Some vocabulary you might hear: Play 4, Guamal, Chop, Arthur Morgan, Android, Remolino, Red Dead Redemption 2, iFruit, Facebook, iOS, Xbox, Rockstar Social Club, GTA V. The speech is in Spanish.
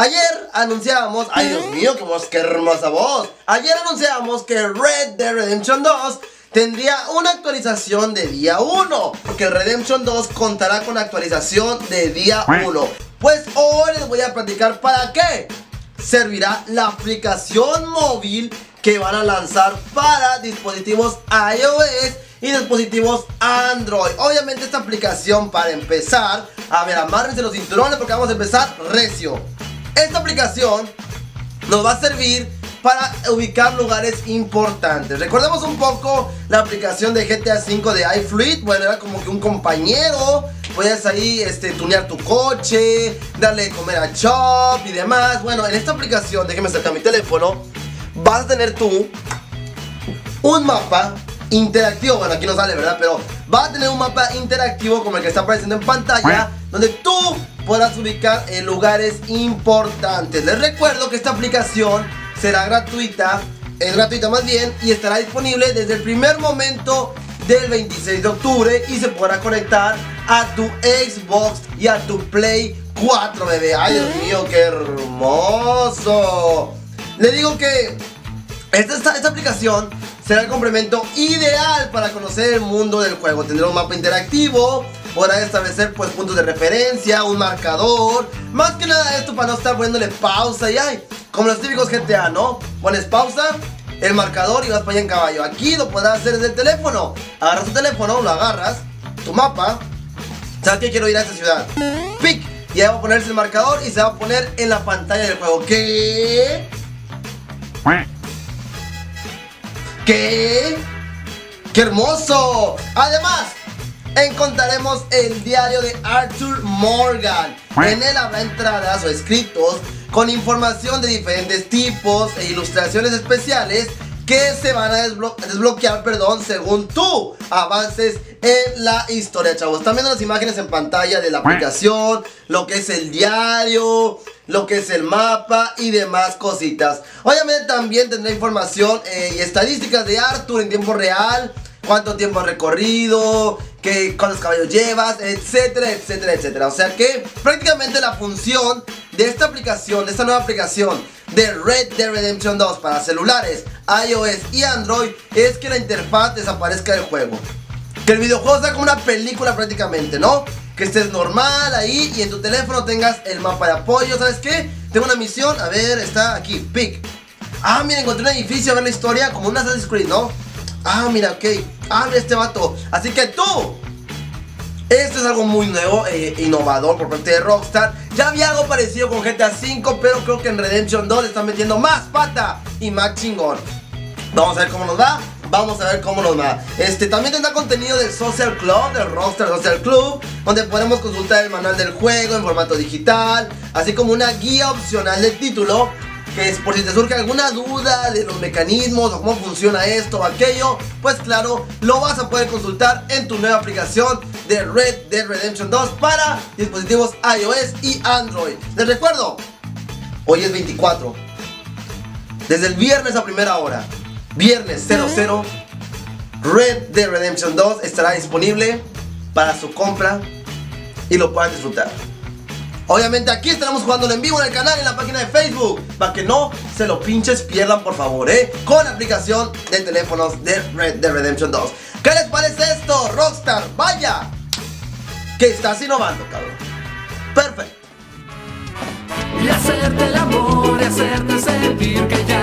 Ayer anunciábamos, ay Dios mío, qué hermosa voz. Ayer anunciábamos que Red Dead Redemption 2 tendría una actualización de día 1, que Redemption 2 contará con actualización de día 1. Pues hoy les voy a platicar para qué servirá la aplicación móvil que van a lanzar para dispositivos iOS y dispositivos Android. Obviamente esta aplicación, para empezar, a ver, amárrense los cinturones porque vamos a empezar recio. Esta aplicación nos va a servir para ubicar lugares importantes. Recordemos un poco la aplicación de GTA V de iFruit. Bueno, era como que un compañero. Podías ahí tunear tu coche, darle de comer a Chop y demás. Bueno, en esta aplicación, déjeme acercar mi teléfono, vas a tener tú un mapa interactivo. Bueno, aquí no sale, ¿verdad? Pero vas a tener un mapa interactivo como el que está apareciendo en pantalla, donde tú podrás ubicar en lugares importantes. Les recuerdo que esta aplicación será gratuita, es gratuita más bien, y estará disponible desde el primer momento del 26 de octubre y se podrá conectar a tu Xbox y a tu Play 4, bebé. Ay, Dios mío, qué hermoso. Le digo que esta aplicación será el complemento ideal para conocer el mundo del juego. Tendrá un mapa interactivo, podrá establecer pues puntos de referencia, un marcador. Más que nada esto para no estar poniéndole pausa y ay, como los típicos GTA, ¿no? Pones pausa, el marcador y vas para allá en caballo. Aquí lo podrás hacer desde el teléfono. Agarras tu teléfono, lo agarras, tu mapa, ¿sabes qué? Quiero ir a esta ciudad, ¡pic! Y ahí va a ponerse el marcador y se va a poner en la pantalla del juego. ¿Qué? ¡Qué hermoso! Además, encontraremos el diario de Arthur Morgan. En él habrá entradas o escritos con información de diferentes tipos e ilustraciones especiales que se van a desbloquear, según tú avances en la historia, chavos. Están viendo las imágenes en pantalla de la aplicación, lo que es el diario, lo que es el mapa y demás cositas. Obviamente también tendrá información y estadísticas de Arthur en tiempo real, cuánto tiempo has recorrido, cuántos caballos llevas, etcétera, etcétera, etcétera. O sea que prácticamente la función de esta aplicación, de esta nueva aplicación de Red Dead Redemption 2 para celulares, iOS y Android, es que la interfaz desaparezca del juego, que el videojuego sea como una película prácticamente, ¿no? Que estés normal ahí y en tu teléfono tengas el mapa de apoyo. ¿Sabes qué? Tengo una misión, a ver, está aquí, pic. Ah, mira, encontré un edificio, a ver la historia, como una Assassin's Creed, ¿no? Ah, mira, ok, ah, mira este vato. Así que tú, esto es algo muy nuevo e innovador por parte de Rockstar. Ya había algo parecido con GTA V, pero creo que en Redemption 2 le están metiendo más pata y más chingón. Vamos a ver cómo nos va. También tendrá contenido del Social Club, del Rockstar Social Club, donde podremos consultar el manual del juego en formato digital, así como una guía opcional del título, que es por si te surge alguna duda de los mecanismos o cómo funciona esto o aquello. Pues claro, lo vas a poder consultar en tu nueva aplicación de Red Dead Redemption 2 para dispositivos iOS y Android. Les recuerdo, hoy es 24, desde el viernes a primera hora, viernes 00, Red Dead Redemption 2 estará disponible para su compra y lo puedan disfrutar. Obviamente aquí estaremos jugándolo en vivo en el canal, en la página de Facebook, para que no se lo pinches pierdan, por favor, con la aplicación de teléfonos de Red Dead Redemption 2. ¿Qué les parece esto, Rockstar? Vaya, que estás innovando, cabrón. Perfecto. Y hacerte el amor, y hacerte sentir que ya